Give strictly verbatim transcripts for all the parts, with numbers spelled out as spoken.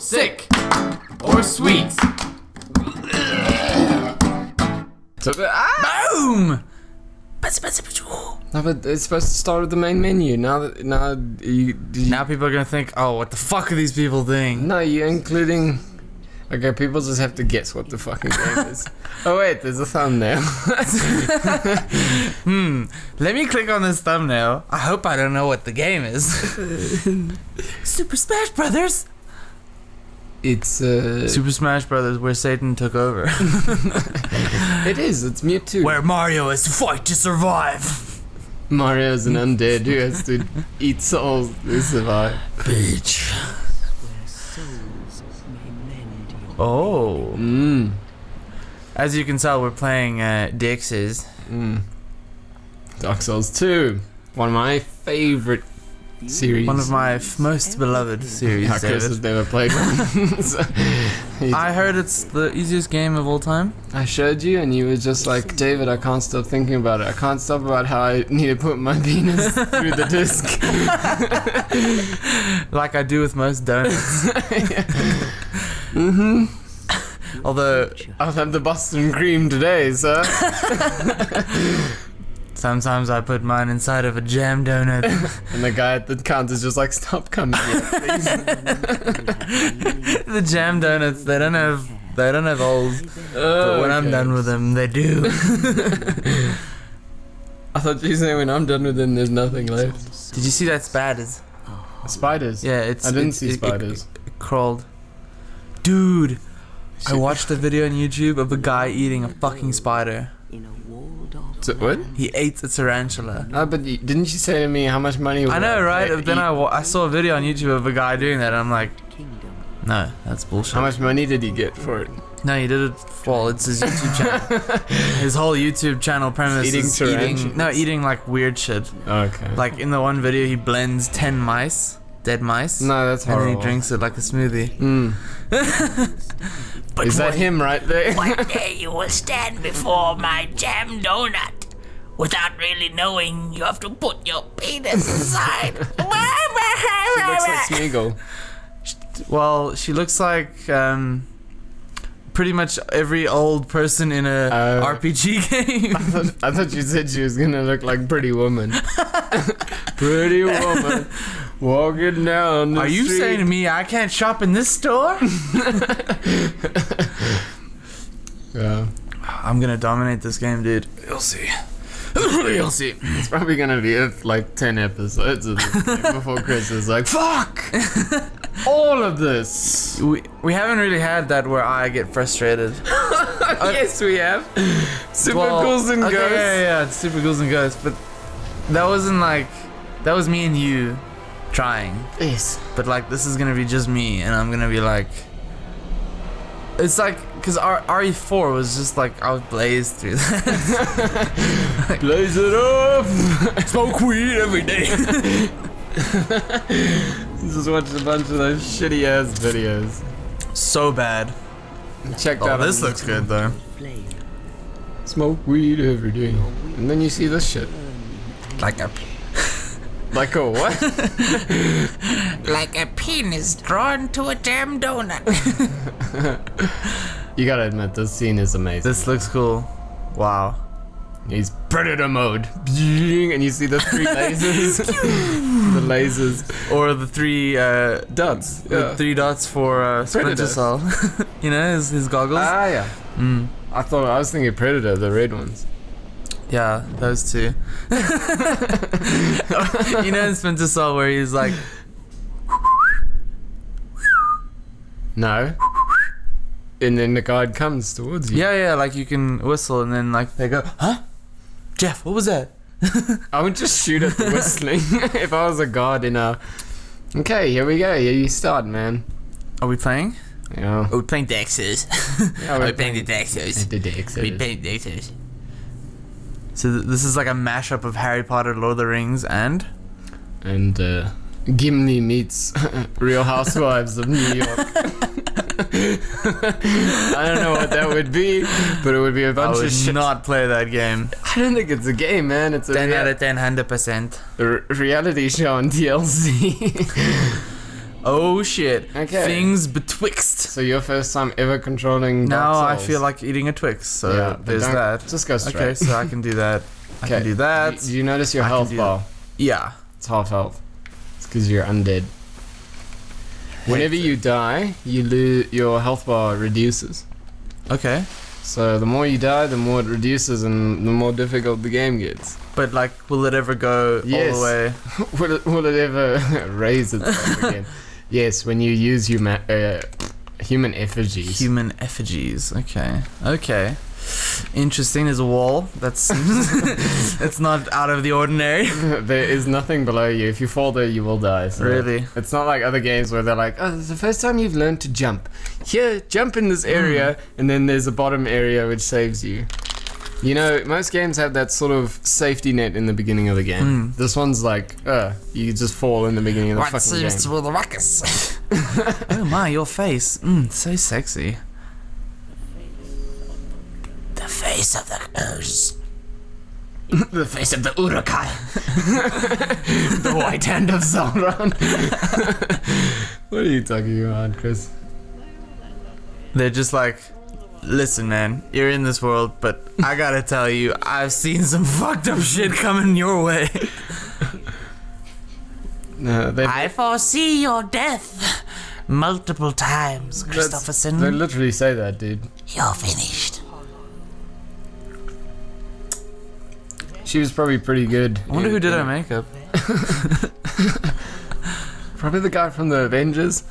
sick, or sweet. So, ah! Boom! No, but it's supposed to start with the main menu. Now that now you, you now people are gonna think, oh, what the fuck are these people doing? No, you're including. Okay, people just have to guess what the fucking game is. Oh wait, there's a thumbnail. hmm. Let me click on this thumbnail. I hope I don't know what the game is. Super Smash Brothers. It's uh, Super Smash Brothers, where Satan took over. It is. It's Mewtwo. Where Mario has to fight to survive. Mario is an undead who has to eat souls to survive. Bitch. Oh. Mm. As you can tell, we're playing uh, Dix's. Mm. Dark Souls two. One of my favorite series. One of my f most beloved series. Our Chris has never played one. So, I heard it's the easiest game of all time. I showed you, and you were just like, David, I can't stop thinking about it. I can't stop about how I need to put my penis through the disc. Like I do with most donuts. Yeah. Mm-hmm. Although I'll have the Boston cream today, sir. Sometimes I put mine inside of a jam donut. And the guy at the counter's just like, stop coming here, please. The jam donuts, they don't have they don't have holes. Oh, but when okay. I'm done with them, they do. I thought you said when I'm done with them there's nothing left. Did you see that spiders? Spiders? Yeah, it's I didn't it, see it, spiders. It, it, it crawled. Dude, I watched a video on YouTube of a guy eating a fucking spider. So, what? He ate a tarantula. Oh, but you, didn't you say to me how much money was I know, right? Like, then I, I saw a video on YouTube of a guy doing that, and I'm like, no, that's bullshit. How much money did he get for it? No, he did it. Well, it's his YouTube channel. His whole YouTube channel premise eating is eating, no, eating like weird shit. Okay. Like in the one video, he blends ten mice. Dead mice. No, that's horrible. And then he drinks it like a smoothie. Mm. But is that him right there? One day you will stand before my jam donut. Without really knowing, you have to put your penis inside. She looks like Smeagol. Well, she looks like um, pretty much every old person in a uh, R P G game. I thought, I thought you said she was gonna look like Pretty Woman. Pretty Woman. Walking down the Are you street. Saying to me I can't shop in this store? Yeah. I'm gonna dominate this game, dude. You'll see. You'll see. It's probably gonna be like ten episodes of this game before Chris is like, fuck! All of this! We, we haven't really had that where I get frustrated. uh, yes, we have. Super well, Ghouls and okay, Ghosts. Yeah, yeah, yeah. Super Ghouls and Ghosts. But that wasn't like... That was me and you. Trying. Yes. But like this is gonna be just me and I'm gonna be like it's like cause R RE4 was just like I was blazed through that. Like, blaze it up. Smoke weed every day. Just watched a bunch of those shitty ass videos. So bad. Checked oh, out. This looks good though. Smoke weed every day. And then you see this shit. Like a Like a what? Like a penis drawn to a damn donut. You gotta admit, this scene is amazing. This looks cool. Wow. He's Predator mode. And you see the three lasers. The lasers. Or the three uh, dots. Yeah. The three dots for uh, Splinter Cell. You know, his, his goggles. Ah, yeah. Mm. I thought I was thinking Predator, the red ones. Yeah, those two. You know in Splinter Cell where he's like... No. And then the guard comes towards you. Yeah, yeah, like you can whistle and then like they go, huh? Jeff, what was that? I would just shoot at the whistling if I was a guard in a... Okay, here we go. Here you start, man. Are we playing? Yeah. Are we playing Dark Souls? Yeah, Are we playing the Dark Souls? The Dark Souls. Are we playing Dark Souls? So th this is like a mashup of Harry Potter, Lord of the Rings, and and uh, Gimli meets Real Housewives of New York. I don't know what that would be, but it would be a bunch I would of shit. Not play that game. I don't think it's a game, man. It's a ten out of ten, hundred percent. Reality show on D L C. Oh shit. Okay. Things Betwixt. So your first time ever controlling Dark Souls. Now I feel like eating a Twix, so yeah, there's that. Just go straight. Okay, so I can do that. I can do that. Do you notice your health bar? Yeah. It's half health. It's because you're undead. Whenever you die, you lose your health bar reduces. Okay. So the more you die, the more it reduces and the more difficult the game gets. But like, will it ever go yes. all the way? will, it, will it ever raise itself again? Yes, when you use human, uh, human effigies. Human effigies, okay. Okay. Interesting, there's a wall. That's it's not out of the ordinary. There is nothing below you. If you fall there, you will die. So really? It's not like other games where they're like, oh, this is the first time you've learned to jump. Here, jump in this area, mm. and then there's a bottom area which saves you. You know, most games have that sort of safety net in the beginning of the game. Mm. This one's like, uh, you just fall in the beginning of the right, fucking game. Right seems to be the ruckus. Oh my, your face. Mm, so sexy. The face of the curse. The face of the Uruk-hai. The white hand of Zonron. What are you talking about, Chris? They're just like, listen man, you're in this world, but I gotta tell you, I've seen some fucked up shit coming your way. No, I foresee your death multiple times, Christopherson. They literally say that, dude. You're finished. She was probably pretty good. I wonder who did her makeup. Probably the guy from the Avengers.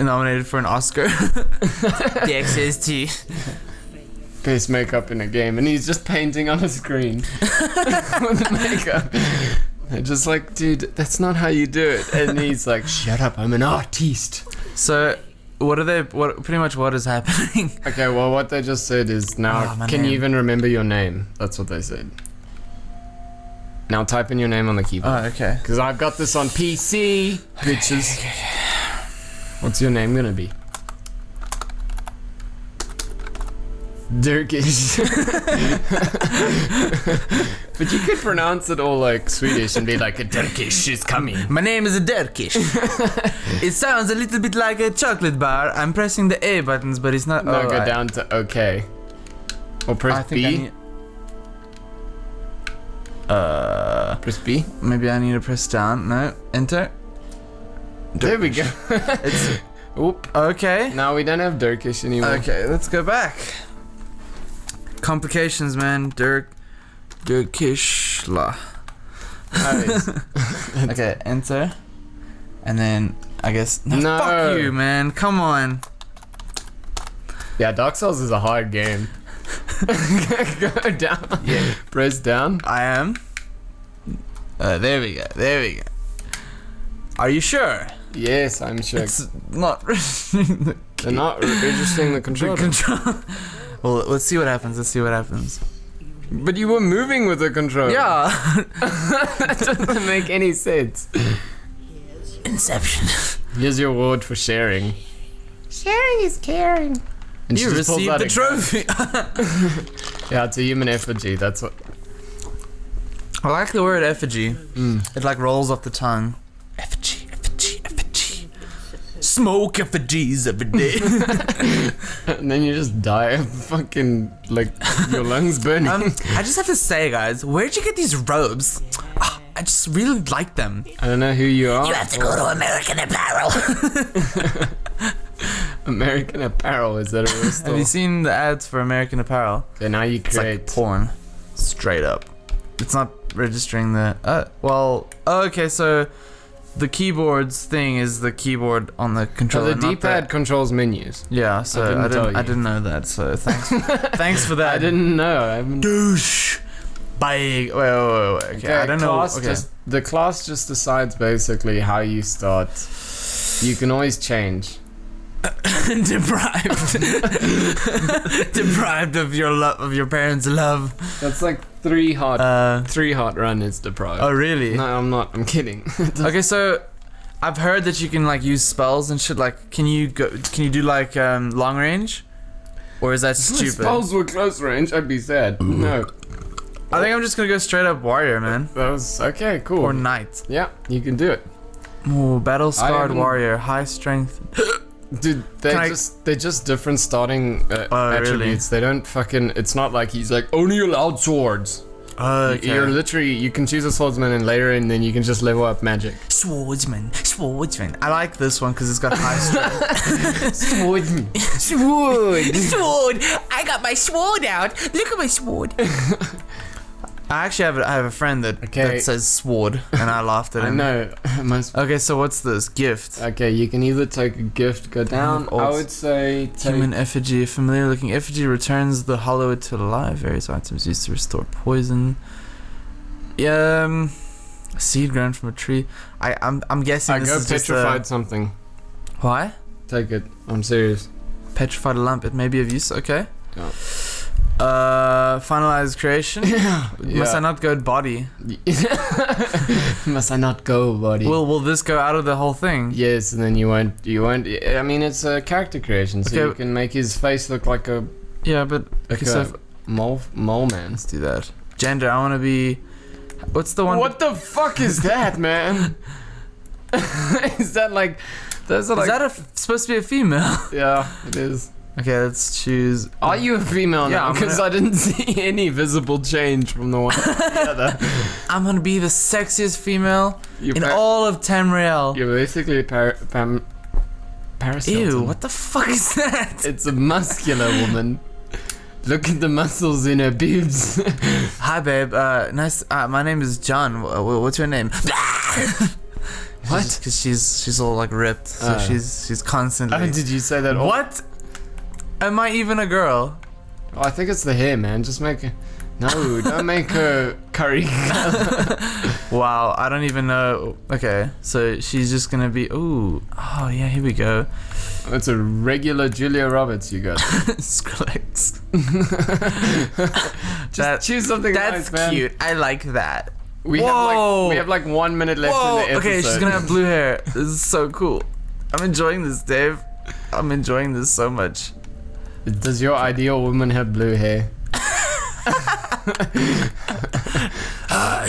Nominated for an Oscar. D X S T. Best makeup in a game, and he's just painting on a screen. With the makeup. They're just like, dude, that's not how you do it. And he's like, shut up, I'm an artiste. So... What are they? What pretty much what is happening? Okay, well, what they just said is now. Oh, can name. you even remember your name? That's what they said. Now type in your name on the keyboard. Oh, okay. Because I've got this on P C, okay, bitches. Okay, okay. What's your name gonna be? Dirkish. But you could pronounce it all like Swedish and be like, a Dirkish is coming. My name is a Dirkish. It sounds a little bit like a chocolate bar. I'm pressing the A buttons, but it's not. No, oh, go right. down to OK. Or press I think B. I need... Uh, press B. Maybe I need to press down. No, enter. Dirkish. There we go. It's... Oop. OK. Now we don't have Dirkish anymore. OK, let's go back. Complications, man. Dirk, Dirkish la. Okay, enter, and then I guess. No, no. Fuck you, man. Come on. Yeah, Dark Souls is a hard game. Go down. Yeah. Press down. I am. Uh, there we go. There we go. Are you sure? Yes, I'm sure. It's not. the They're not registering the controller. The control. Well, let's see what happens. Let's see what happens. But you were moving with the controller. Yeah. That doesn't make any sense. Inception. Here's your award for sharing. Sharing is caring. And you received the trophy. Yeah, it's a human effigy. That's what. I like the word effigy. Mm. It like rolls off the tongue. Effigy, effigy, effigy. Smoke effigies every day. And then you just die of fucking, like, your lungs burning. um, I just have to say, guys, where'd you get these robes? Oh, I just really like them. I don't know who you are. You have to go to American Apparel. American Apparel, is that a real store? Have you seen the ads for American Apparel? Okay, now you create... It's like porn. Straight up. It's not registering the... Uh, well, oh, okay, so... The keyboard's thing is the keyboard on the controller. Oh, the D-pad controls menus. Yeah, so I didn't, I didn't, I didn't know that. So thanks, for, thanks for that. I didn't know. I haven't... Douche. Bye. Wait, wait, wait, wait. Okay, okay, I don't class know. Okay. Just, the class just decides basically how you start. You can always change. Deprived. Deprived of your love, of your parents' love. That's like three heart, uh, three heart run is deprived. Oh really? No, I'm not. I'm kidding. Okay, so I've heard that you can like use spells and shit. Like, can you go? Can you do like um, long range, or is that stupid? If spells were close range, I'd be sad. Ooh. No. I think I'm just gonna go straight up warrior, man. That was okay. Cool. Or knight. Yeah, you can do it. Ooh, battle scarred warrior, high strength. Dude, they Can just I... they just different starting uh, uh, attributes. Really? They don't fucking. It's not like he's like only allowed swords. Uh, okay. You're literally, you can choose a swordsman and later and then you can just level up magic. Swordsman, swordsman. I like this one because it's got high strength. Swordsman. Sword. Sword. I got my sword out. Look at my sword. I actually have a, I have a friend that, okay. that says sword and I laughed at him. I know. Okay, so what's this? Gift. Okay, you can either take a gift, go down, down I would say take... Human effigy. A familiar looking effigy returns the hollow to life. Various items used to restore poison. Yeah, um, seed grown from a tree. I, I'm, I'm guessing I this go is petrified just a... something. Why? Take it. I'm serious. Petrified a lump. It may be of use. Okay. Yeah. Uh, finalized creation. Yeah. Must I not go body? Must I not go body? Will Will this go out of the whole thing? Yes, and then you won't. You won't. I mean, it's a character creation, so okay. you can make his face look like a. Yeah, but like okay, so if, mole mole man. Let's do that. Gender. I want to be. What's the one? What the fuck is that, man? Is that like? That's like, is that a, supposed to be a female? Yeah, it is. Okay, let's choose... Are you a female yeah, now? Because gonna... I didn't see any visible change from the one to the other. I'm gonna be the sexiest female You're in all of Tamriel. You're basically par pam Paracelton. Ew, what the fuck is that? It's a muscular woman. Look at the muscles in her boobs. Hi, babe. Uh, nice. Uh, my name is John. What's your name? What? Because she's, she's all, like, ripped. So oh. she's, she's constantly... Oh, did you say that all? What? Am I even a girl? Oh, I think it's the hair, man. Just make it. No, don't make her curry. Wow, I don't even know. Okay, so she's just gonna be. Ooh. Oh, yeah, here we go. That's a regular Julia Roberts you got. Skrillex. Just that, choose something nice, man. That's cute. I like that. We Whoa. have like we have like one minute left Whoa. in the episode. Okay, she's gonna have blue hair. This is so cool. I'm enjoying this, Dave. I'm enjoying this so much. Does your ideal woman have blue hair? uh,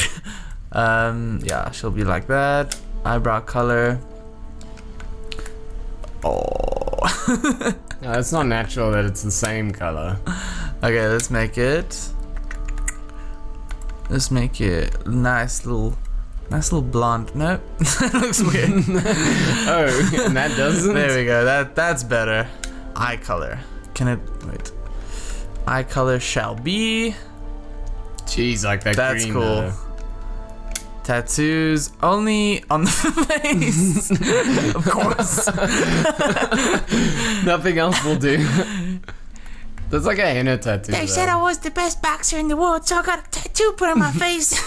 um, yeah, she'll be like that. Eyebrow color. Oh. No, it's not natural that it's the same color. Okay, let's make it. Let's make it nice little... Nice little blonde. No, that looks weird. Oh, and that doesn't? There we go. That That's better. Eye color. Can it wait? Eye color shall be. Jeez, like that. That's green, cool. Though. Tattoos only on the face. Of course. Nothing else will do. That's like a henna tattoo. They though. said I was the best boxer in the world, so I got a tattoo put on my face.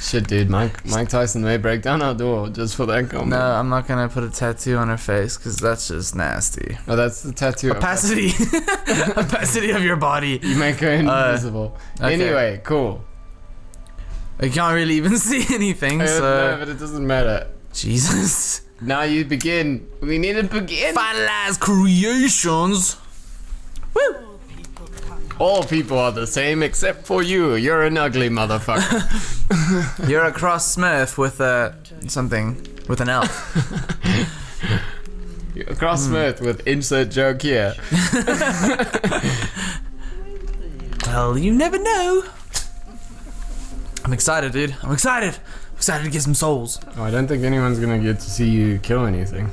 Shit, dude, Mike Mike Tyson may break down our door just for that comment. No, I'm not gonna put a tattoo on her face because that's just nasty. Oh, that's the tattoo. Opacity, opacity of your body. You make her invisible. Uh, okay. Anyway, cool. I can't really even see anything, I so. No, but it doesn't matter. Jesus. Now you begin. We need to begin. Finalize creations. Woo. All people are the same except for you. You're an ugly motherfucker. You're a cross smurf with a... something. With an elf. You're a cross mm. smurf with insert joke here. Well, you never know. I'm excited, dude. I'm excited. I'm excited to get some souls. Oh, I don't think anyone's gonna get to see you kill anything.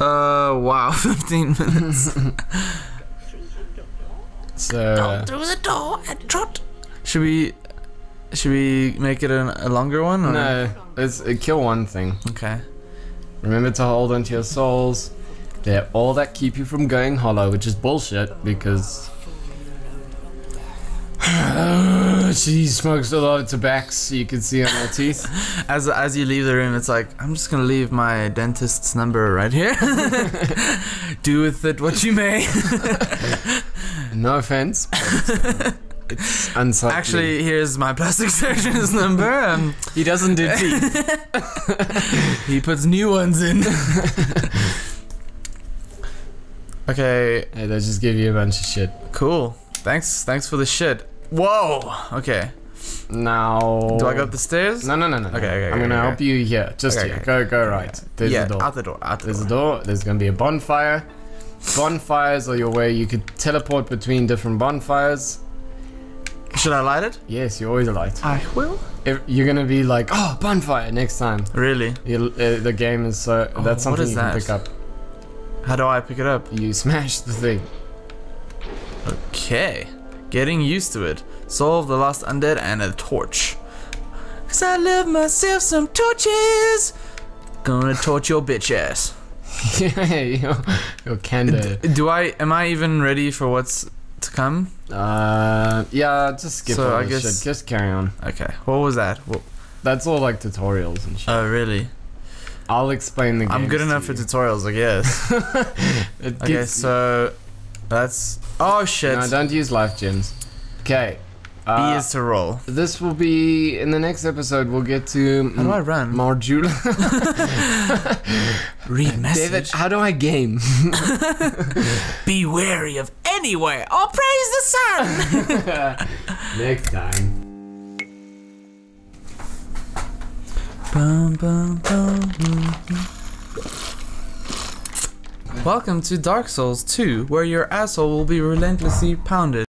Uh, wow. fifteen minutes. So, uh, through the door and trot. Should we, should we make it an, a longer one? Or? No, it's it kill one thing. Okay. Remember to hold onto your souls. They're all that keep you from going hollow, which is bullshit because she smokes a lot of tobacco. So you can see on her teeth. As as you leave the room, it's like I'm just gonna leave my dentist's number right here. Do with it what you may. No offense. But it's unsightly. Actually, here's my plastic surgeon's number. Um, he doesn't do teeth. He puts new ones in. Okay. Hey, they just give you a bunch of shit. Cool. Thanks. Thanks for the shit. Whoa. Okay. No. Do I go up the stairs? No, no, no, no. Okay, okay. I'm okay, gonna okay. help you here. Just okay, here. Okay. Go, go right. There's yeah, a door. Out the door. Out the There's door. a door. There's gonna be a bonfire. Bonfires are your way. You could teleport between different bonfires. Should I light it? Yes, you always light. I will. If you're gonna be like, oh, bonfire next time. Really? Uh, the game is so. Oh, that's something you that? can pick up. How do I pick it up? You smash the thing. Okay. Getting used to it. Soul of the Lost Undead and a torch. Cause I love myself some torches. Gonna torch your bitch ass. Yeah, your, your candor. D do I? Am I even ready for what's to come? Uh, yeah, just skip so all I this guess, shit. Just carry on. Okay. What was that? Well, that's all like tutorials and shit. Oh, really? I'll explain the game. I'm good enough for tutorials, I guess. it okay, so that's. Oh shit! No, don't use life gems. Okay. Uh, B is to roll. This will be in the next episode. We'll get to. How do I run? Marjula. Read message. David, how do I game? Be wary of any way. I'll praise the sun. Next time. Bum, bum, bum, bum, bum. Welcome to Dark Souls two, where your asshole will be relentlessly pounded.